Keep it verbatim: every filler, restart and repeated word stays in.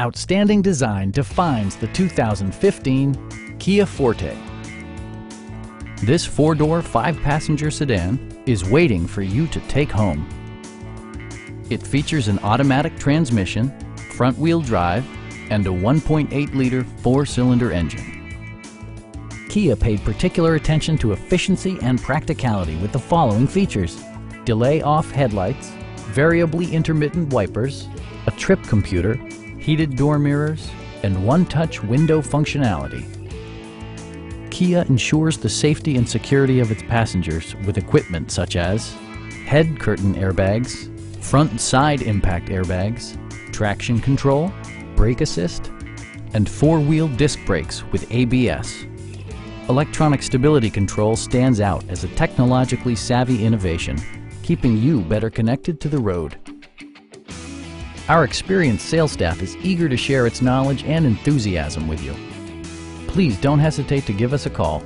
Outstanding design defines the two thousand fifteen Kia Forte. This four-door, five-passenger sedan is waiting for you to take home. It features an automatic transmission, front-wheel drive, and a one point eight liter four-cylinder engine. Kia paid particular attention to efficiency and practicality with the following features: delay off headlights, variably intermittent wipers, a trip computer, heated door mirrors, and one-touch window functionality. Kia ensures the safety and security of its passengers with equipment such as head curtain airbags, front and side impact airbags, traction control, brake assist, and four-wheel disc brakes with A B S. Electronic stability control stands out as a technologically savvy innovation, keeping you better connected to the road. Our experienced sales staff is eager to share its knowledge and enthusiasm with you. Please don't hesitate to give us a call.